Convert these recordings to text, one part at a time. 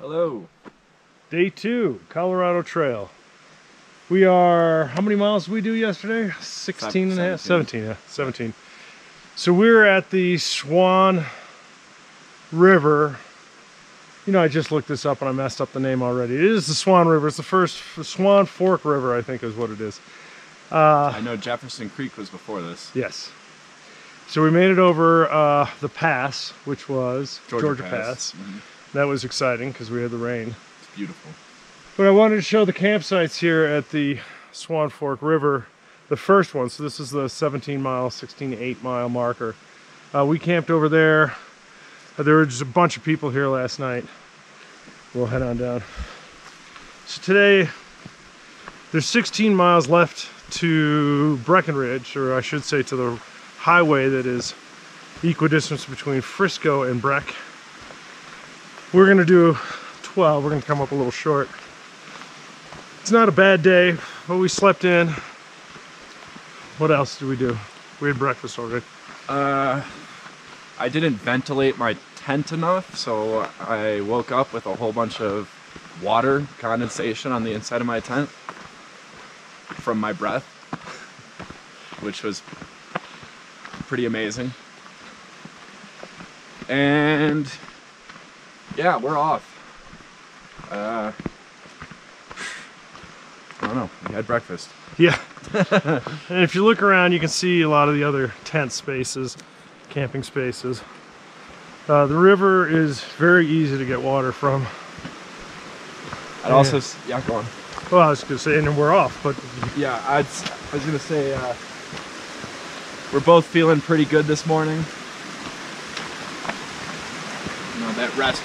Hello. Day 2, Colorado Trail. We are, how many miles did we do yesterday? 16 and a half, 17, yeah, 17. So we're at the Swan River. You know, I just looked this up and I messed up the name already. It is the Swan River. It's the first Swan Fork River, I think is what it is. I know Jefferson Creek was before this. Yes. So we made it over the pass, which was Georgia Pass. Mm-hmm. That was exciting because we had the rain. It's beautiful. But I wanted to show the campsites here at the Swan Fork River, the first one. So this is the 17 mile, 16 to 8 mile marker. We camped over there. There were just a bunch of people here last night. We'll head on down. So today, there's 16 miles left to Breckenridge, or I should say to the highway that is equidistant between Frisco and Breck. We're gonna do 12, we're gonna come up a little short. It's not a bad day, but we slept in. What else did we do? We had breakfast already. I didn't ventilate my tent enough, so I woke up with a whole bunch of water condensation on the inside of my tent from my breath, which was pretty amazing. And yeah, we're off. I don't know, we had breakfast. Yeah. And if you look around, you can see a lot of the other tent spaces, camping spaces. The river is very easy to get water from. I'd also, yeah, go on. Well, I was gonna say, and we're off, but. Yeah, I was gonna say, we're both feeling pretty good this morning. You know, that rest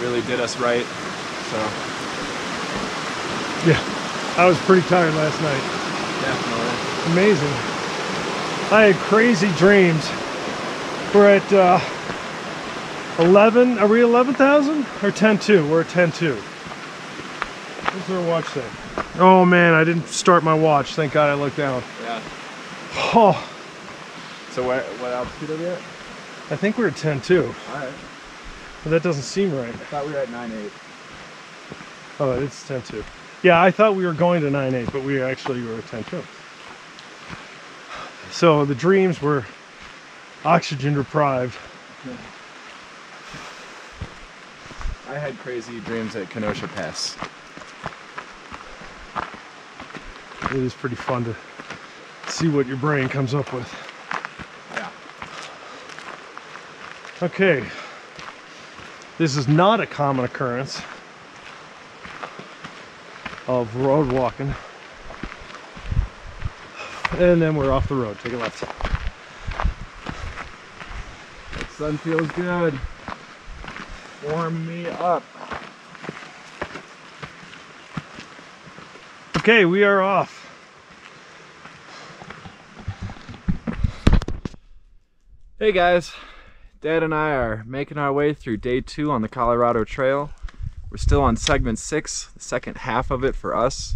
really did us right, so. Yeah, I was pretty tired last night. Definitely. Amazing. I had crazy dreams. We're at 11, are we 11,000 or 10-2? We're at 10-2. What's our watch say? Oh man, I didn't start my watch. Thank God I looked down. Yeah. Oh. So what altitude are we at? I think we're at 10-2. Alright. But that doesn't seem right. I thought we were at 9-8. Oh, it's 10-2. Yeah, I thought we were going to 9-8, but we actually were at 10-2. So the dreams were oxygen deprived. Yeah. I had crazy dreams at Kenosha Pass. It is pretty fun to see what your brain comes up with. Yeah. Okay. This is not a common occurrence of road walking. And then we're off the road. Take a left. That sun feels good. Warm me up. Okay, we are off. Hey guys, Dad and I are making our way through day 2 on the Colorado Trail. We're still on segment 6, the second half of it for us.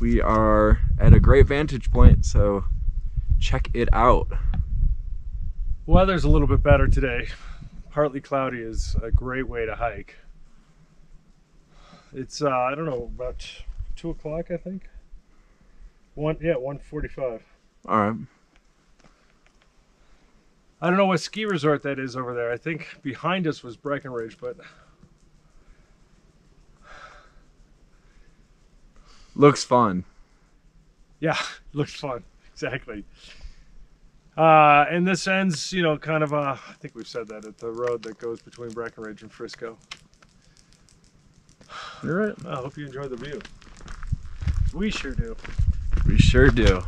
We are at a great vantage point, so check it out. Weather's a little bit better today. Partly cloudy is a great way to hike. It's, I don't know, about 2 o'clock, I think? 1:45. All right. I don't know what ski resort that is over there. I think behind us was Breckenridge, but. Looks fun. Yeah, looks fun, exactly. And this ends, you know, kind of, I think we've said that, at the road that goes between Breckenridge and Frisco. You're right. I hope you enjoy the view. We sure do. We sure do.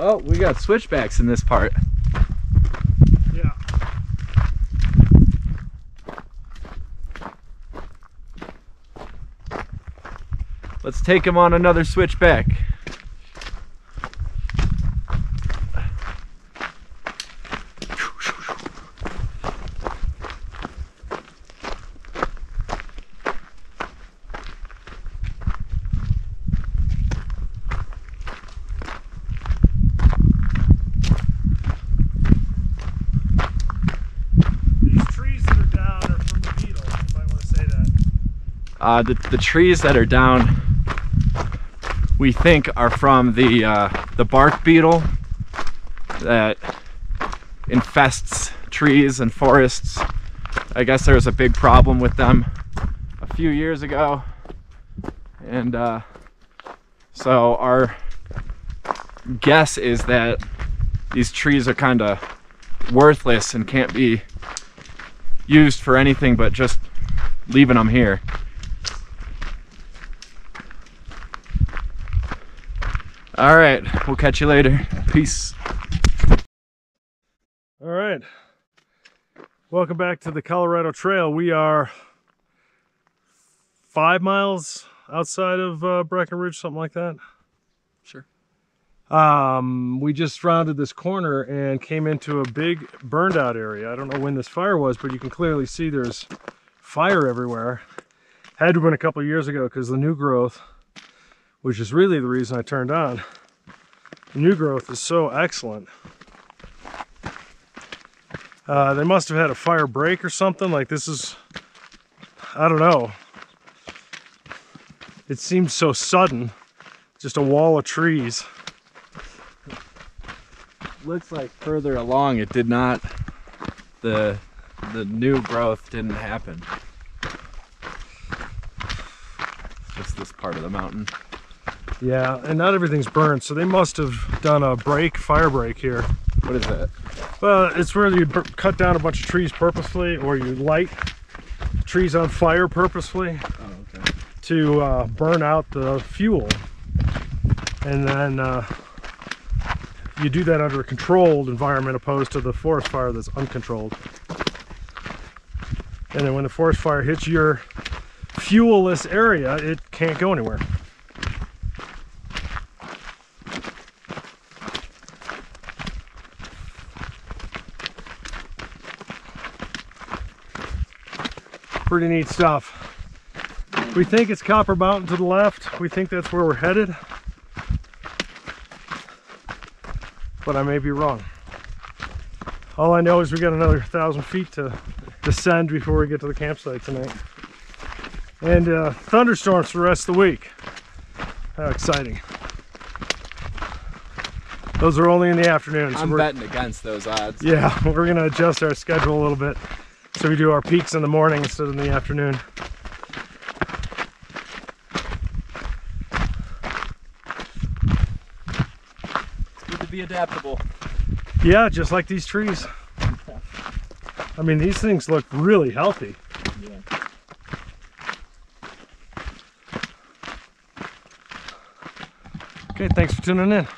Oh, we got switchbacks in this part. Yeah. Let's take him on another switchback. The trees that are down, we think, are from the bark beetle that infests trees and forests. I guess there was a big problem with them a few years ago, and so our guess is that these trees are kind of worthless and can't be used for anything but just leaving them here. All right, we'll catch you later. Peace. All right, welcome back to the Colorado Trail. We are 5 miles outside of Breckenridge, something like that. Sure. We just rounded this corner and came into a big burned out area. I don't know when this fire was, but you can clearly see there's fire everywhere. Had to have been a couple of years ago because the new growth, which is really the reason I turned on, the new growth is so excellent. They must have had a fire break or something. Like, this is, I don't know. It seems so sudden, just a wall of trees. Looks like further along it did not, the new growth didn't happen. Just this part of the mountain. Yeah, and not everything's burned, so they must have done a break, fire break here. What is that? Well, it's where you cut down a bunch of trees purposefully, or you light trees on fire purposefully. Oh, okay. To burn out the fuel, and then you do that under a controlled environment, opposed to the forest fire that's uncontrolled. And then when the forest fire hits your fuelless area, it can't go anywhere. Pretty neat stuff. We think it's Copper Mountain to the left. We think that's where we're headed, but I may be wrong. All I know is we got another 1,000 feet to descend before we get to the campsite tonight. And thunderstorms for the rest of the week. How exciting. Those are only in the afternoon. So I'm betting against those odds. Yeah, we're gonna adjust our schedule a little bit so we do our peaks in the morning instead of in the afternoon. Adaptable. Yeah, just like these trees. I mean, these things look really healthy. Yeah. Okay, thanks for tuning in.